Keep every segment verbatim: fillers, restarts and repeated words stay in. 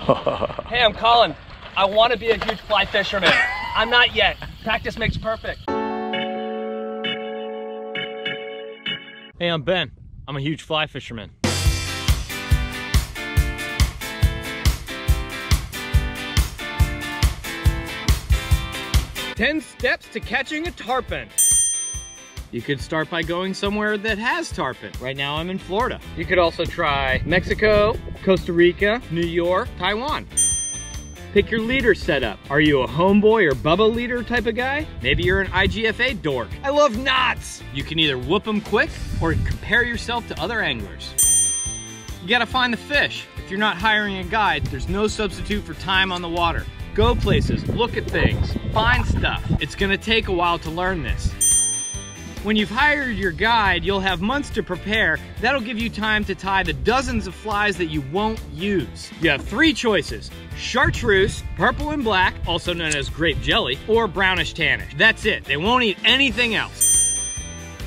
Hey, I'm Colin. I want to be a huge fly fisherman. I'm not yet. Practice makes perfect. Hey, I'm Ben. I'm a huge fly fisherman. ten steps to catching a tarpon. You could start by going somewhere that has tarpon. Right now I'm in Florida. You could also try Mexico, Costa Rica, New York, Taiwan. Pick your leader setup. Are you a homeboy or Bubba leader type of guy? Maybe you're an I G F A dork. I love knots. You can either whoop them quick or compare yourself to other anglers. You gotta find the fish. If you're not hiring a guide, there's no substitute for time on the water. Go places, look at things, find stuff. It's gonna take a while to learn this. When you've hired your guide, you'll have months to prepare. That'll give you time to tie the dozens of flies that you won't use. You have three choices: chartreuse, purple and black, also known as grape jelly, or brownish tannish. That's it, they won't eat anything else.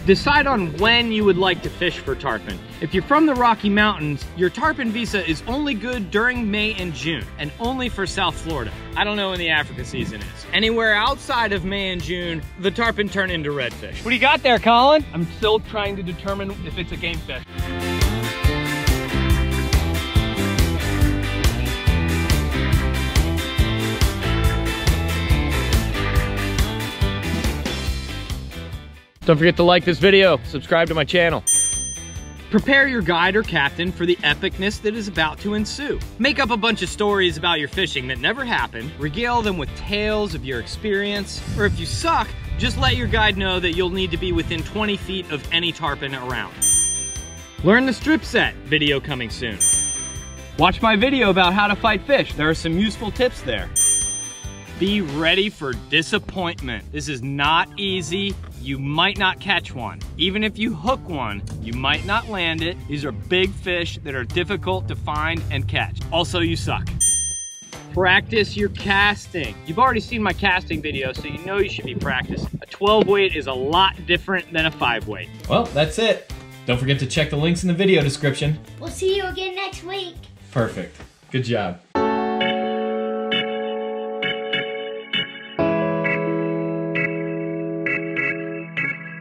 Decide on when you would like to fish for tarpon. If you're from the Rocky Mountains, your tarpon visa is only good during May and June, and only for South Florida. I don't know when the Africa season is. Anywhere outside of May and June, the tarpon turn into redfish. What do you got there, Colin? I'm still trying to determine if it's a game fish. Don't forget to like this video, subscribe to my channel. Prepare your guide or captain for the epicness that is about to ensue. Make up a bunch of stories about your fishing that never happened, regale them with tales of your experience, or if you suck, just let your guide know that you'll need to be within twenty feet of any tarpon around. Learn the strip set, video coming soon. Watch my video about how to fight fish, there are some useful tips there. Be ready for disappointment. This is not easy. You might not catch one. Even if you hook one, you might not land it. These are big fish that are difficult to find and catch. Also, you suck. Practice your casting. You've already seen my casting video, so you know you should be practicing. A twelve weight is a lot different than a five weight. Well, that's it. Don't forget to check the links in the video description. We'll see you again next week. Perfect. Good job.